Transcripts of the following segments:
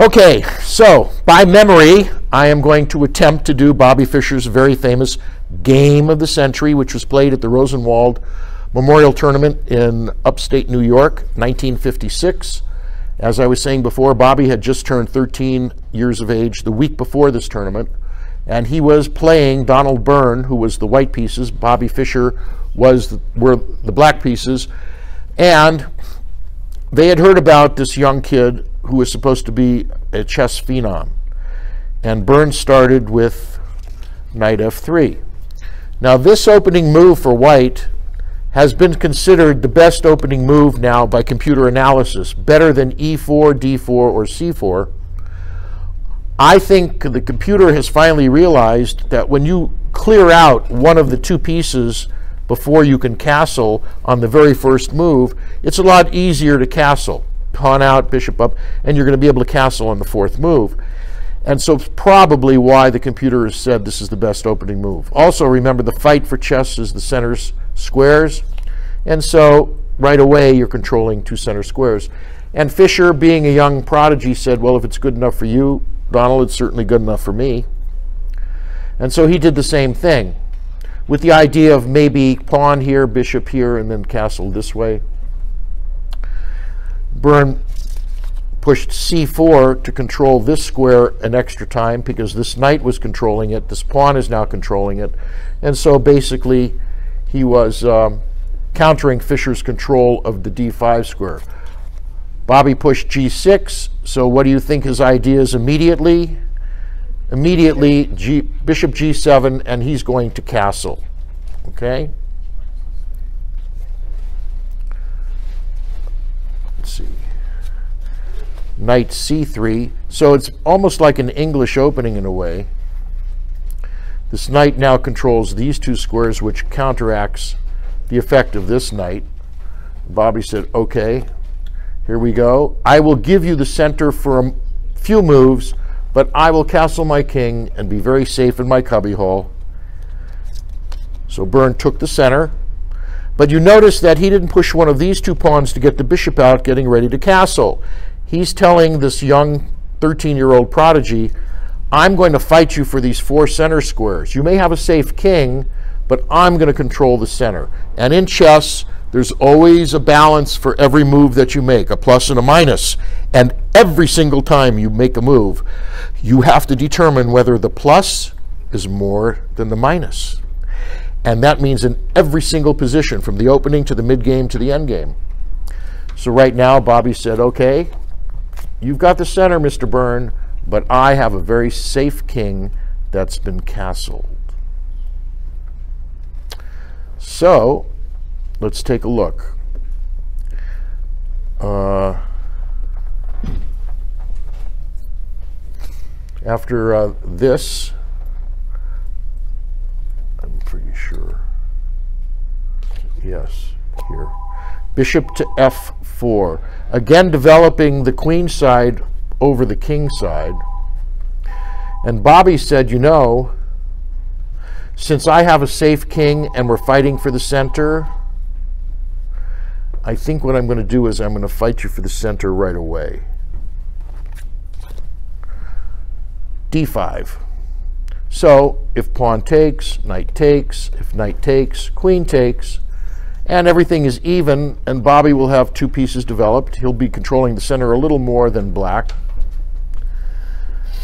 Okay, so by memory, I am going to attempt to do Bobby Fischer's very famous Game of the Century, which was played at the Rosenwald Memorial Tournament in upstate New York, 1956. As I was saying before, Bobby had just turned 13 years of age the week before this tournament, and he was playing Donald Byrne, who was the white pieces. Bobby Fischer were the black pieces, and they had heard about this young kid who was supposed to be a chess phenom. And Byrne started with knight f3. Now this opening move for white has been considered the best opening move now by computer analysis, better than e4, d4, or c4. I think the computer has finally realized that when you clear out one of the two pieces before you can castle on the very first move, it's a lot easier to castle. Pawn out, bishop up, and you're going to be able to castle on the fourth move. And so it's probably why the computer has said this is the best opening move. Also, remember, the fight for chess is the center's squares, and so right away you're controlling two center squares. And Fischer, being a young prodigy, said, well, if it's good enough for you, Donald, it's certainly good enough for me. And so he did the same thing, with the idea of maybe pawn here, bishop here, and then castle this way. Byrne pushed c4 to control this square an extra time, because this knight was controlling it, this pawn is now controlling it, and so basically he was countering Fischer's control of the d5 square. Bobby pushed g6, so what do you think his idea is immediately? Immediately, bishop g7, and he's going to castle, okay? Let's see. Knight c3, so it's almost like an English opening in a way. This knight now controls these two squares, which counteracts the effect of this knight. Bobby said, okay, here we go. I will give you the center for a few moves, but I will castle my king and be very safe in my cubbyhole. So Byrne took the center, but you notice that he didn't push one of these two pawns to get the bishop out, getting ready to castle. He's telling this young 13-year-old prodigy, I'm going to fight you for these four center squares. You may have a safe king, but I'm going to control the center. And in chess, there's always a balance for every move that you make, a plus and a minus. And every single time you make a move, you have to determine whether the plus is more than the minus. And that means in every single position, from the opening to the mid-game to the end-game. So right now, Bobby said, okay, you've got the center, Mr. Byrne, but I have a very safe king that's been castled. So, let's take a look. After this, I'm pretty sure, yes, here. Bishop to f4. Again, developing the queen side over the king side. And Bobby said, you know, since I have a safe king and we're fighting for the center, I think what I'm going to do is I'm going to fight you for the center right away. d5. So if pawn takes, knight takes, if knight takes, queen takes, and everything is even, and Bobby will have two pieces developed. He'll be controlling the center a little more than black.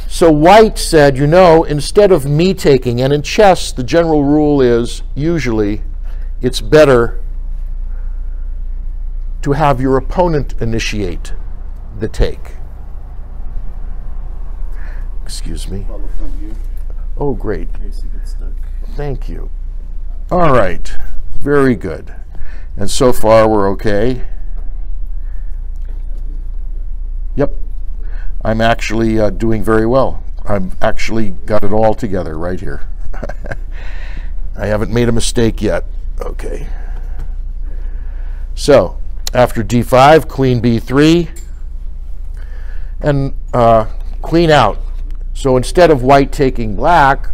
So white said, you know, instead of me taking, and in chess, the general rule is, usually, it's better to have your opponent initiate the take. Excuse me. Oh, great. Thank you. All right, very good. And so far, we're okay. Yep, I'm actually doing very well. I've actually got it all together right here. I haven't made a mistake yet. Okay. So, after d5, queen b3, and queen out. So instead of white taking black,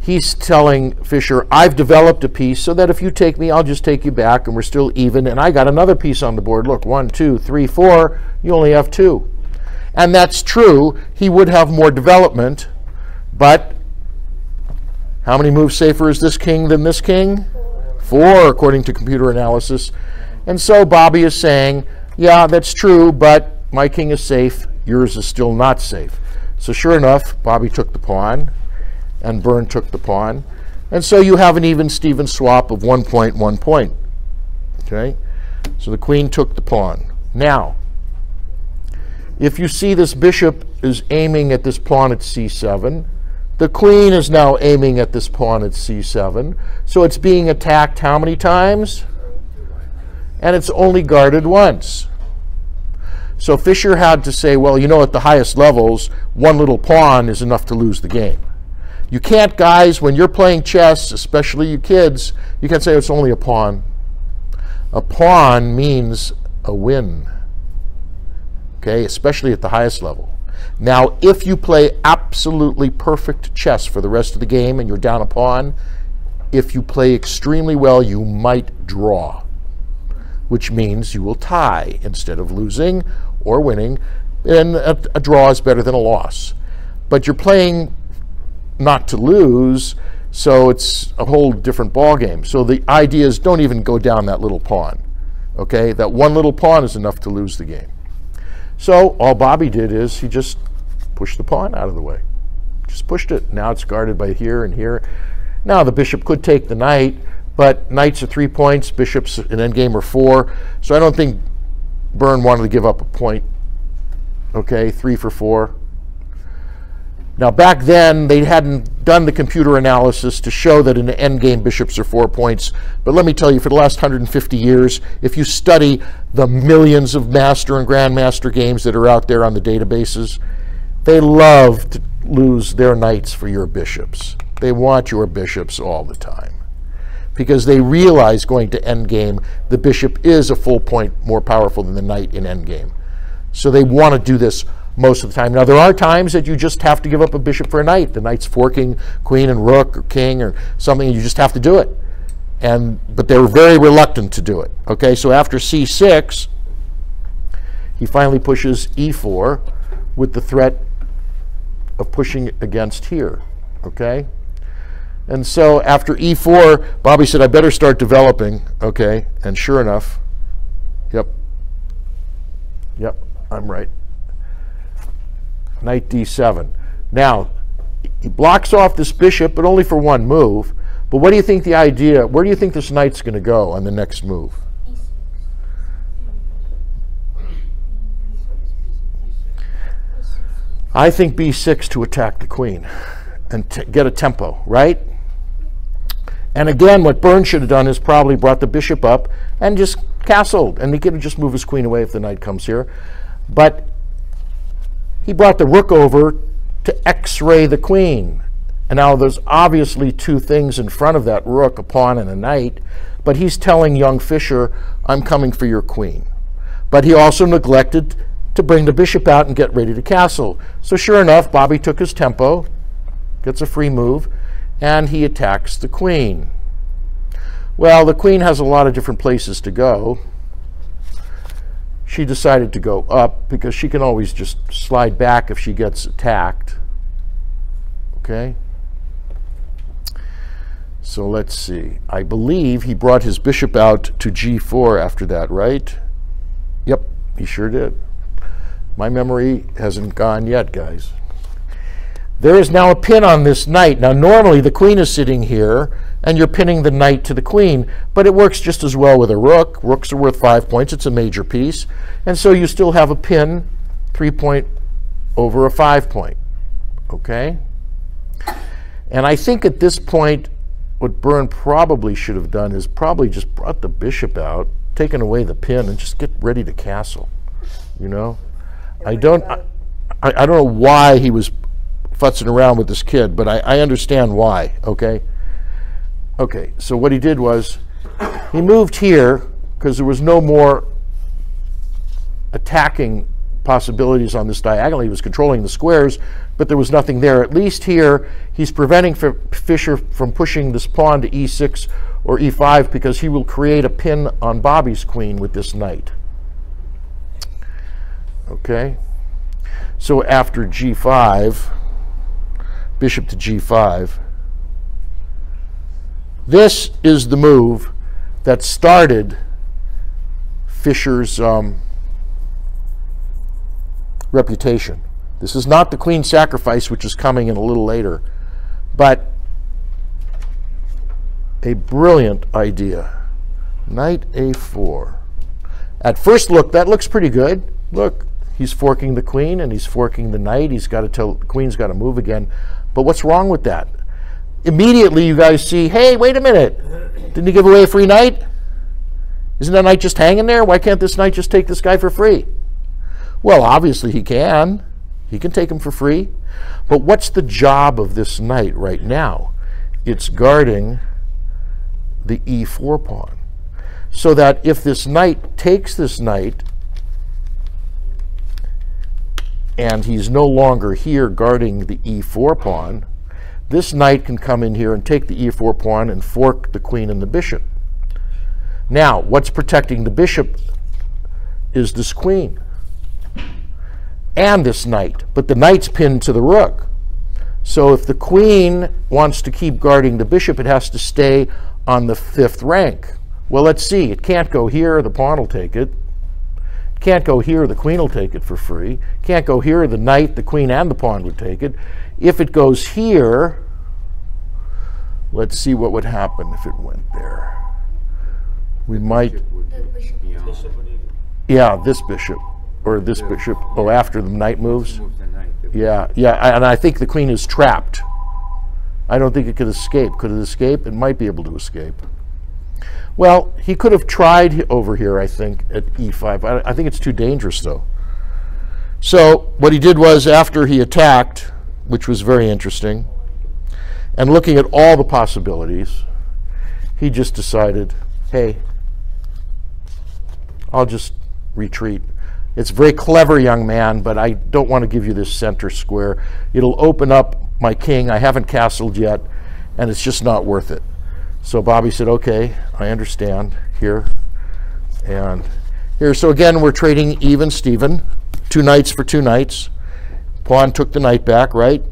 he's telling Fischer, I've developed a piece so that if you take me, I'll just take you back and we're still even, and I got another piece on the board. Look, 1, 2, 3, 4, you only have 2. And that's true. He would have more development, but how many moves safer is this king than this king? Four, according to computer analysis. And so Bobby is saying, yeah, that's true, but my king is safe, yours is still not safe. So sure enough, Bobby took the pawn, and Byrne took the pawn. And so you have an even Steven swap of 1 point, 1 point. Okay? So the queen took the pawn. Now, if you see this bishop is aiming at this pawn at c7, the queen is now aiming at this pawn at c7. So it's being attacked how many times? And it's only guarded once. So Fischer had to say, well, you know, at the highest levels, one little pawn is enough to lose the game. You can't, guys, when you're playing chess, especially you kids, you can't say it's only a pawn. A pawn means a win, okay, especially at the highest level. Now, if you play absolutely perfect chess for the rest of the game and you're down a pawn, if you play extremely well, you might draw, which means you will tie instead of losing or winning. And a draw is better than a loss. But you're playing not to lose, so it's a whole different ball game. So the idea is don't even go down that little pawn, okay? That one little pawn is enough to lose the game. So all Bobby did is he just pushed the pawn out of the way. Just pushed it. Now it's guarded by here and here. Now the bishop could take the knight, but knights are 3 points, bishops in endgame are 4. So I don't think Byrne wanted to give up a point. Okay, 3 for 4. Now back then, they hadn't done the computer analysis to show that in the endgame, bishops are 4 points. But let me tell you, for the last 150 years, if you study the millions of master and grandmaster games that are out there on the databases, they love to lose their knights for your bishops. They want your bishops all the time, because they realize going to endgame, the bishop is a full point more powerful than the knight in endgame. So they want to do this most of the time. Now, there are times that you just have to give up a bishop for a knight. The knight's forking queen and rook or king or something, and you just have to do it. But they were very reluctant to do it. Okay, so after c6, he finally pushes e4 with the threat of pushing against here, okay? And so after e4, Bobby said, I better start developing, okay? And sure enough, yep, I'm right. Knight d7. Now, he blocks off this bishop, but only for one move. But what do you think the idea, where do you think this knight's going to go on the next move? I think b6 to attack the queen and get a tempo, right? And again, what Byrne should have done is probably brought the bishop up and just castled. And he could have just moved his queen away if the knight comes here. But he brought the rook over to x-ray the queen. And now there's obviously two things in front of that rook, a pawn and a knight. But he's telling young Fischer, I'm coming for your queen. But he also neglected to bring the bishop out and get ready to castle. So sure enough, Bobby took his tempo, gets a free move, and he attacks the queen. Well, the queen has a lot of different places to go. She decided to go up because she can always just slide back if she gets attacked. Okay? So let's see. I believe he brought his bishop out to g4 after that, right? Yep, he sure did. My memory hasn't gone yet, guys. There is now a pin on this knight. Now, normally the queen is sitting here, and you're pinning the knight to the queen, but it works just as well with a rook. Rooks are worth 5 points. It's a major piece. And so you still have a pin, 3 point over a 5 point, okay? And I think at this point, what Byrne probably should have done is probably just brought the bishop out, taken away the pin, and just get ready to castle, you know? I don't know why he was futzing around with this kid, but I understand why, okay? Okay, so what he did was he moved here because there was no more attacking possibilities on this diagonal. He was controlling the squares, but there was nothing there. At least here, he's preventing Fischer from pushing this pawn to e6 or e5 because he will create a pin on Bobby's queen with this knight. Okay? So after g5, bishop to g5, this is the move that started Fischer's reputation. This is not the queen sacrifice, which is coming in a little later, but a brilliant idea. Knight a4. At first look, that looks pretty good. Look, he's forking the queen and he's forking the knight. He's got to tell the queen's got to move again. But what's wrong with that? Immediately you guys see, hey, wait a minute. Didn't he give away a free knight? Isn't that knight just hanging there? Why can't this knight just take this guy for free? Well, obviously he can. He can take him for free. But what's the job of this knight right now? It's guarding the e4 pawn. So that if this knight takes this knight, and he's no longer here guarding the e4 pawn, this knight can come in here and take the e4 pawn and fork the queen and the bishop. Now, what's protecting the bishop is this queen and this knight, but the knight's pinned to the rook. So if the queen wants to keep guarding the bishop, it has to stay on the 5th rank. Well, let's see, it can't go here, the pawn will take it. It can't go here, the queen will take it for free. It can't go here, the knight, the queen, and the pawn would take it. If it goes here, let's see what would happen if it went there. We might, yeah, this bishop, or this bishop, oh, after the knight moves? Yeah, yeah, and I think the queen is trapped. I don't think it could escape. Could it escape? It might be able to escape. Well, he could have tried over here, I think, at e5. I think it's too dangerous, though. So what he did was, after he attacked, which was very interesting, and looking at all the possibilities, he just decided, hey, I'll just retreat. It's very clever, young man, but I don't want to give you this center square. It'll open up my king. I haven't castled yet, and it's just not worth it. So Bobby said, okay, I understand, here and here. So again, we're trading even Steven, two knights for two knights. Pawn took the knight back, right?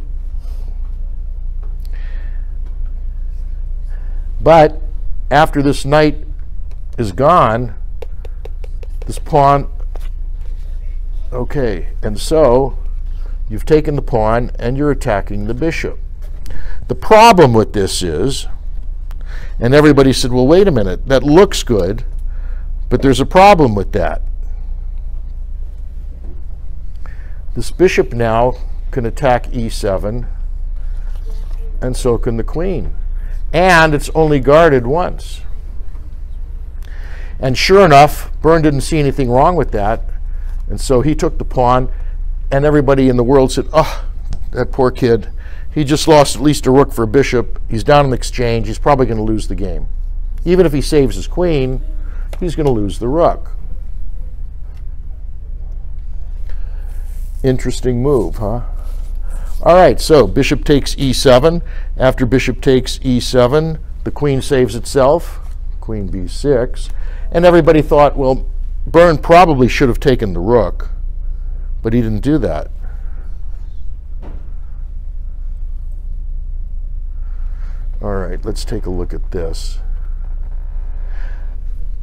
But after this knight is gone, this pawn, okay, and so you've taken the pawn and you're attacking the bishop. The problem with this is, and everybody said, well, wait a minute, that looks good, but there's a problem with that. This bishop now can attack e7, and so can the queen. And it's only guarded once. And sure enough, Byrne didn't see anything wrong with that, and so he took the pawn, and everybody in the world said, oh, that poor kid. He just lost at least a rook for a bishop. He's down in the exchange. He's probably going to lose the game. Even if he saves his queen, he's going to lose the rook. Interesting move, huh? All right, so bishop takes e7. After bishop takes e7, the queen saves itself, queen b6. And everybody thought, well, Byrne probably should have taken the rook, but he didn't do that. All right, let's take a look at this.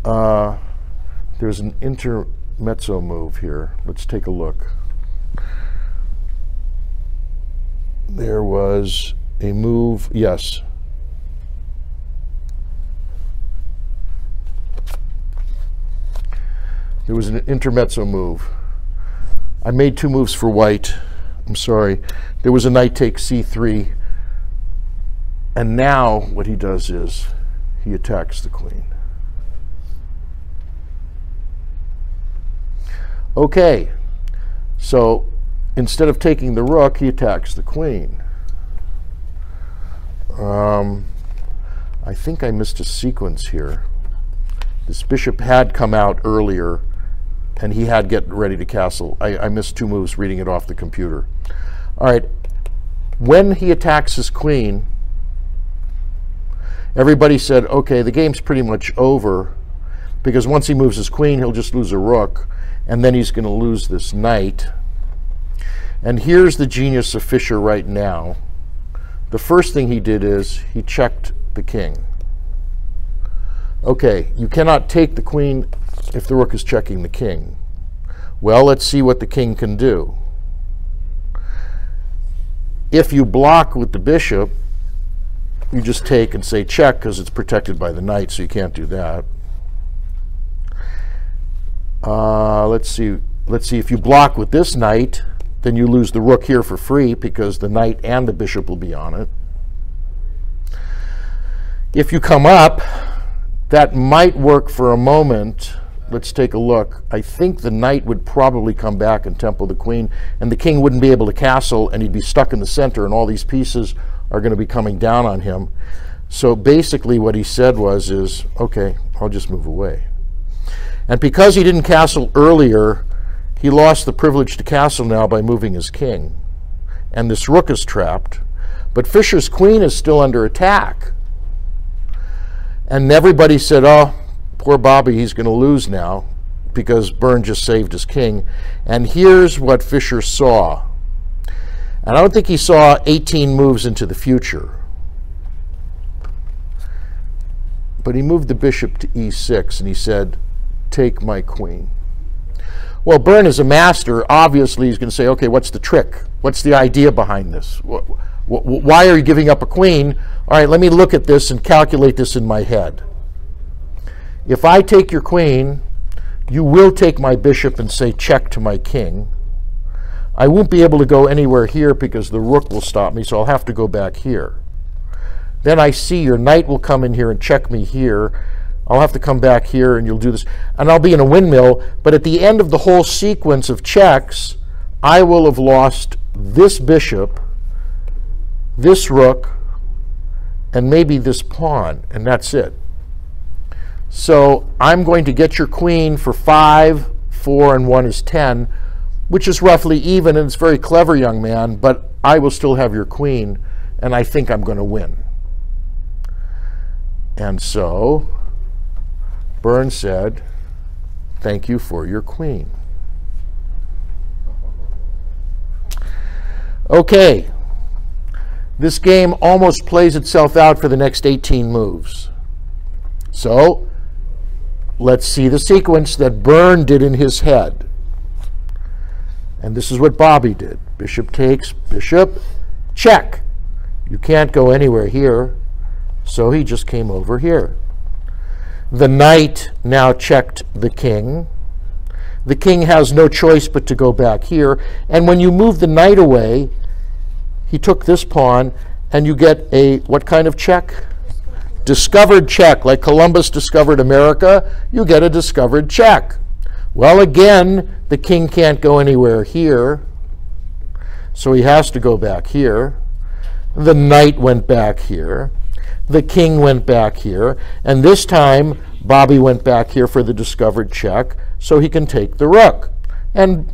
There's an intermezzo move here. Let's take a look. There was a move, yes. There was an intermezzo move. I made two moves for white. I'm sorry. There was a knight takes c3. And now what he does is he attacks the queen. Okay, so instead of taking the rook, he attacks the queen. I think I missed a sequence here. This bishop had come out earlier, and he had get ready to castle. I missed two moves reading it off the computer. All right, when he attacks his queen, everybody said, okay, the game's pretty much over, because once he moves his queen, he'll just lose a rook, and then he's going to lose this knight. And here's the genius of Fischer right now. The first thing he did is he checked the king. Okay, you cannot take the queen if the rook is checking the king. Well, let's see what the king can do. If you block with the bishop, you just take and say check, because it's protected by the knight, so you can't do that. Let's see if you block with this knight, then you lose the rook here for free because the knight and the bishop will be on it. If you come up, that might work for a moment. Let's take a look. I think the knight would probably come back and tempo the queen, and the king wouldn't be able to castle, and he'd be stuck in the center, and all these pieces are going to be coming down on him. So basically what he said was, okay, I'll just move away. And because he didn't castle earlier, he lost the privilege to castle now by moving his king. And this rook is trapped. But Fischer's queen is still under attack. And everybody said, oh, poor Bobby, he's going to lose now, because Byrne just saved his king. And here's what Fischer saw. And I don't think he saw 18 moves into the future. But he moved the bishop to e6, and he said, take my queen. Well, Byrne is a master. Obviously, he's going to say, okay, what's the trick? What's the idea behind this? Why are you giving up a queen? All right, let me look at this and calculate this in my head. If I take your queen, you will take my bishop and say check to my king. I won't be able to go anywhere here because the rook will stop me, so I'll have to go back here. Then I see your knight will come in here and check me here. I'll have to come back here, and you'll do this. And I'll be in a windmill, but at the end of the whole sequence of checks, I will have lost this bishop, this rook, and maybe this pawn, and that's it. So I'm going to get your queen for 5, 4, and 1 is 10, which is roughly even, and it's very clever, young man, but I will still have your queen, and I think I'm going to win. And so Byrne said, thank you for your queen. Okay, this game almost plays itself out for the next 18 moves. So let's see the sequence that Byrne did in his head. And this is what Bobby did. Bishop takes, bishop, check. You can't go anywhere here, so he just came over here. The knight now checked the king. The king has no choice but to go back here. And when you move the knight away, he took this pawn, and you get a what kind of check? Discovered check. Like Columbus discovered America, you get a discovered check. Well, again, the king can't go anywhere here, so he has to go back here. The knight went back here. The king went back here, and this time Bobby went back here for the discovered check, so he can take the rook. And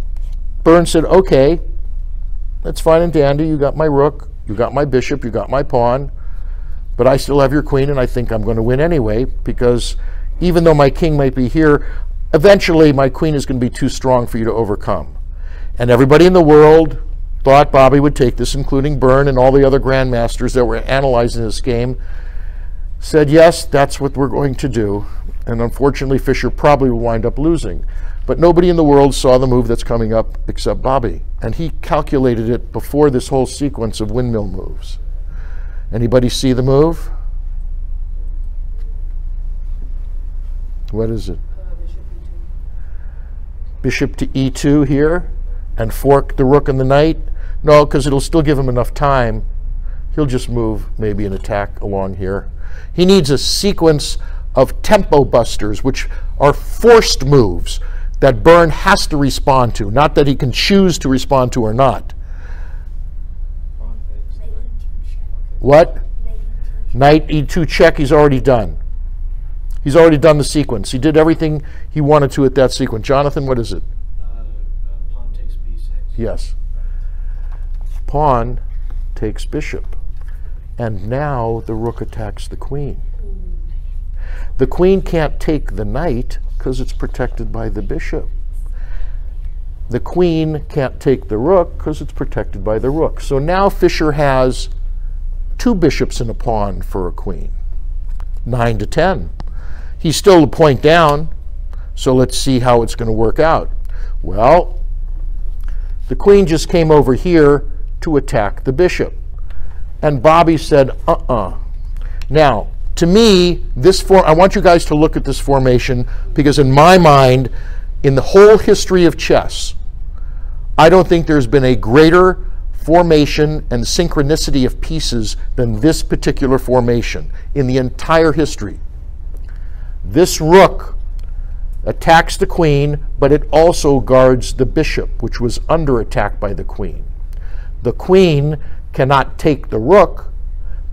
Byrne said, okay, that's fine and dandy, you got my rook, you got my bishop, you got my pawn, but I still have your queen, and I think I'm going to win anyway, because even though my king might be here, eventually my queen is going to be too strong for you to overcome. And everybody in the world thought Bobby would take this, including Byrne and all the other grandmasters that were analyzing this game, said, yes, that's what we're going to do. And unfortunately, Fischer probably will wind up losing. But nobody in the world saw the move that's coming up except Bobby. And he calculated it before this whole sequence of windmill moves. Anybody see the move? What is it? Bishop to E2 here, and fork the rook and the knight? No, because it'll still give him enough time. He'll just move maybe an attack along here. He needs a sequence of tempo busters, which are forced moves that Byrne has to respond to, not that he can choose to respond to or not. What? Knight E2 check, he's already done. He's already done the sequence. He did everything he wanted to at that sequence. Jonathan, what is it? Pawn takes B6. Yes. Pawn takes bishop. And now the rook attacks the queen. The queen can't take the knight because it's protected by the bishop. The queen can't take the rook because it's protected by the rook. So now Fischer has two bishops and a pawn for a queen, 9 to 10. He's still a point down, so let's see how it's going to work out. Well, the queen just came over here to attack the bishop, and Bobby said, Now, to me, I want you guys to look at this formation, because in my mind, in the whole history of chess, I don't think there's been a greater formation and synchronicity of pieces than this particular formation in the entire history. This rook attacks the queen, but it also guards the bishop, which was under attack by the queen. The queen cannot take the rook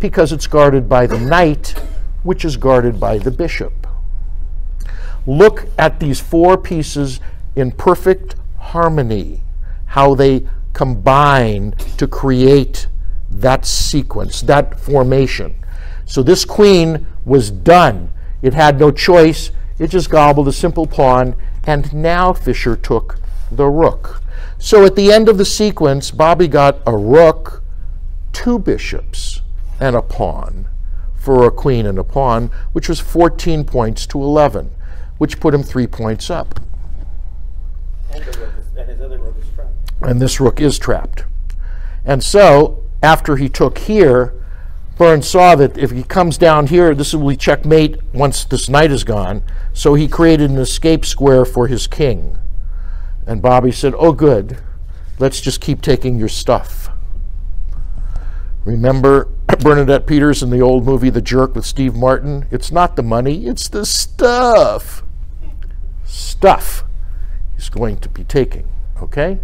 because it's guarded by the knight, which is guarded by the bishop. Look at these four pieces in perfect harmony, how they combine to create that sequence, that formation. So this queen was done. It had no choice. It just gobbled a simple pawn, and now Fischer took the rook. So at the end of the sequence, Bobby got a rook, two bishops, and a pawn for a queen and a pawn, which was 14 points to 11, which put him 3 points up. And his other rook is trapped. And this rook is trapped. And so, after he took here, Byrne saw that if he comes down here, this will be checkmate once this knight is gone. So he created an escape square for his king. And Bobby said, oh good, let's just keep taking your stuff. Remember Bernadette Peters in the old movie The Jerk with Steve Martin? It's not the money, it's the stuff. Stuff he's going to be taking, okay?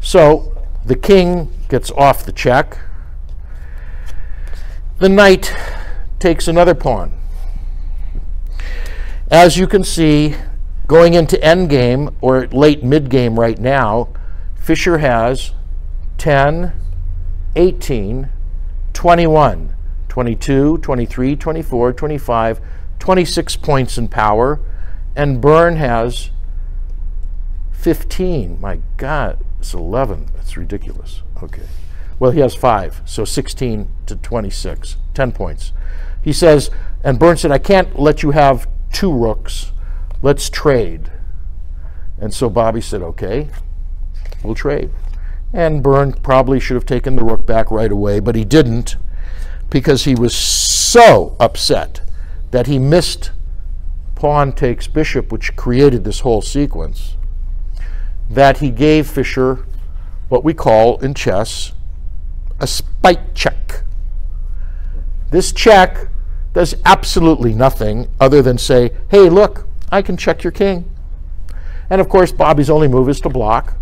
So the king gets off the check. The knight takes another pawn. As you can see, going into endgame, or late midgame right now, Fischer has 10, 18, 21, 22, 23, 24, 25, 26 points in power, and Byrne has 15. My God, it's 11. That's ridiculous. Okay. Well, he has 5, so 16 to 26, 10 points. He says, and Byrne said, I can't let you have two rooks. Let's trade. And so Bobby said, okay, we'll trade. And Byrne probably should have taken the rook back right away, but he didn't, because he was so upset that he missed pawn takes bishop, which created this whole sequence, that he gave Fischer what we call in chess a spite check. This check does absolutely nothing other than say, hey, look, I can check your king. And of course, Bobby's only move is to block.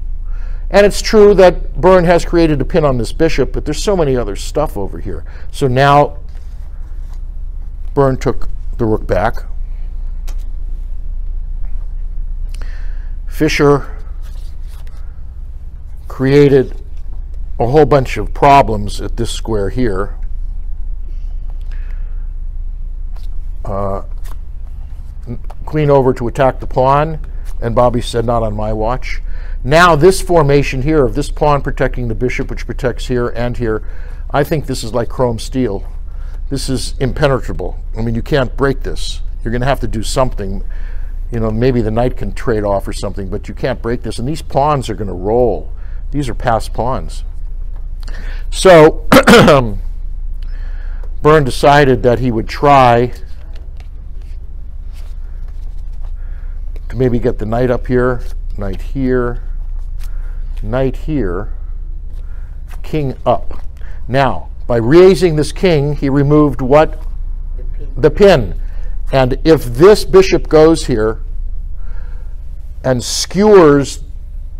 And it's true that Byrne has created a pin on this bishop, but there's so many other stuff over here. So now Byrne took the rook back. Fischer created a whole bunch of problems at this square here. Queen over to attack the pawn, and Bobby said, not on my watch. Now this formation here of this pawn protecting the bishop, which protects here and here, I think this is like chrome steel. This is impenetrable. I mean, you can't break this. You're going to have to do something. You know, maybe the knight can trade off or something, but you can't break this. And these pawns are going to roll. These are passed pawns. So Byrne decided that he would try to maybe get the knight up here, knight here, knight here, king up. Now, by raising this king, he removed what? The pin. And if this bishop goes here and skewers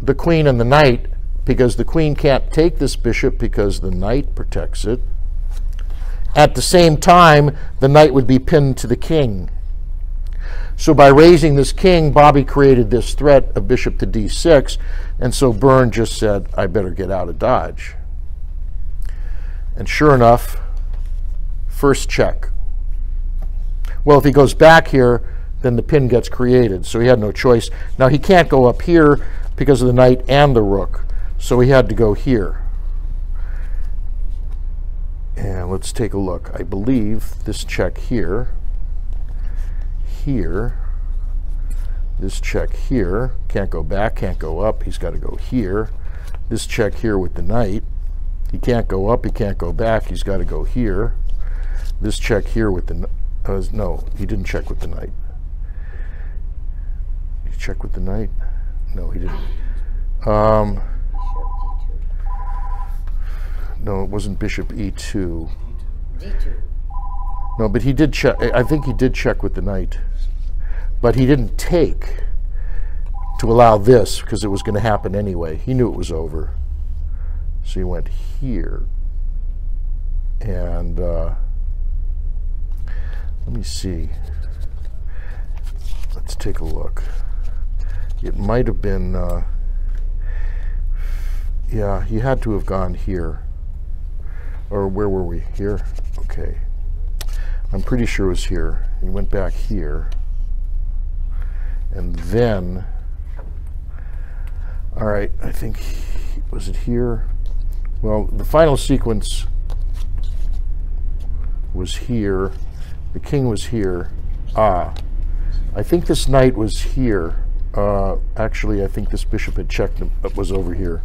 the queen and the knight, because the queen can't take this bishop because the knight protects it. At the same time, the knight would be pinned to the king. So by raising this king, Bobby created this threat of bishop to d6, and so Byrne just said, I better get out of dodge. And sure enough, first check. Well, if he goes back here, then the pin gets created, so he had no choice. Now he can't go up here because of the knight and the rook. So he had to go here. And let's take a look. I believe this check here, this check here, can't go back, can't go up, he's got to go here. This check here with the knight, he can't go up, he can't go back, he's got to go here. This check here with the, no, he didn't check with the knight. Did he check with the knight? No, he didn't. No, it wasn't bishop e2. D2. No, but he did check. I think he did check with the knight. But he didn't take to allow this because it was going to happen anyway. He knew it was over. So he went here. And let me see. Let's take a look. It might have been, yeah, he had to have gone here. Or where were we? Here? Okay. I'm pretty sure it was here. He went back here. And then, all right, I think, was it here? Well, the final sequence was here. The king was here. Ah, I think this knight was here. Actually, I think this bishop had checked him, but was over here.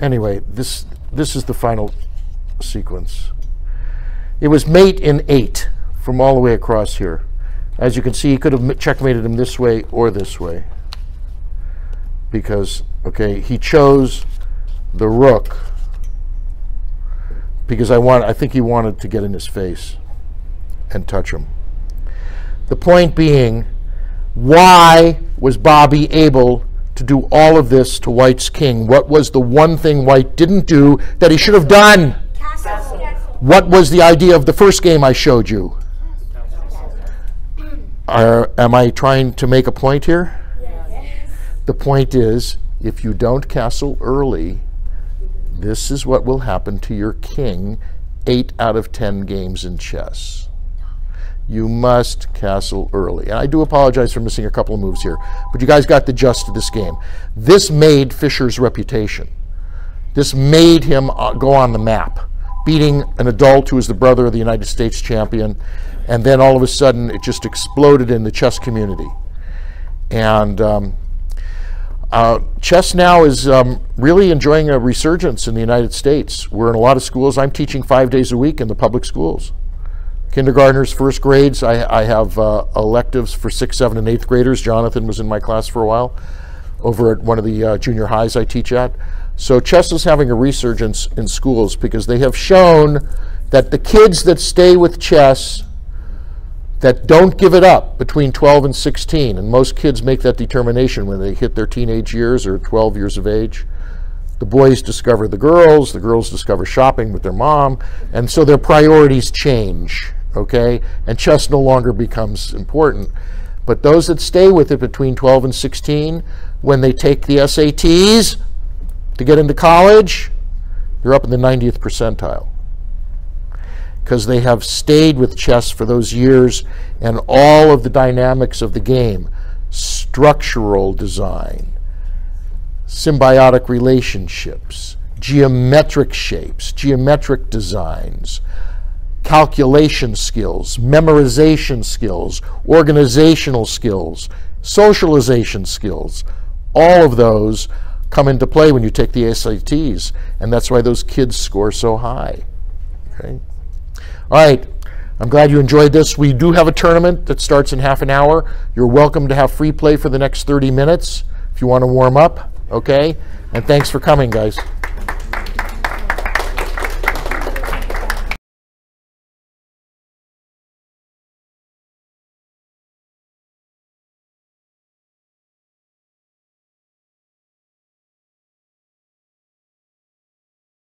Anyway, this is the final sequence. It was mate in 8 from all the way across here. As you can see, he could have checkmated him this way or this way. Because, okay, he chose the rook because I think he wanted to get in his face and touch him. The point being, why was Bobby able to do all of this to White's king? What was the one thing White didn't do that he should have done? Castle. What was the idea of the first game I showed you? Am I trying to make a point here? Yes. The point is, if you don't castle early, this is what will happen to your king 8 out of 10 games in chess. You must castle early. And I do apologize for missing a couple of moves here, but you guys got the gist of this game. This made Fischer's reputation. This made him go on the map, beating an adult who is the brother of the United States champion. And then all of a sudden, it just exploded in the chess community. And chess now is really enjoying a resurgence in the United States. We're in a lot of schools. I'm teaching 5 days a week in the public schools. Kindergartners, first grades. I have electives for 6, 7, and 8th graders. Jonathan was in my class for a while over at one of the junior highs I teach at. So chess is having a resurgence in schools because they have shown that the kids that stay with chess, that don't give it up between 12 and 16, and most kids make that determination when they hit their teenage years or 12 years of age. The boys discover the girls discover shopping with their mom, and so their priorities change, okay? And chess no longer becomes important. But those that stay with it between 12 and 16, when they take the SATs to get into college, they're up in the 90th percentile. Because they have stayed with chess for those years and all of the dynamics of the game, structural design, symbiotic relationships, geometric shapes, geometric designs, calculation skills, memorization skills, organizational skills, socialization skills, all of those come into play when you take the SATs, and that's why those kids score so high. Okay? All right, I'm glad you enjoyed this. We do have a tournament that starts in half an hour. You're welcome to have free play for the next 30 minutes if you want to warm up, okay? And thanks for coming, guys.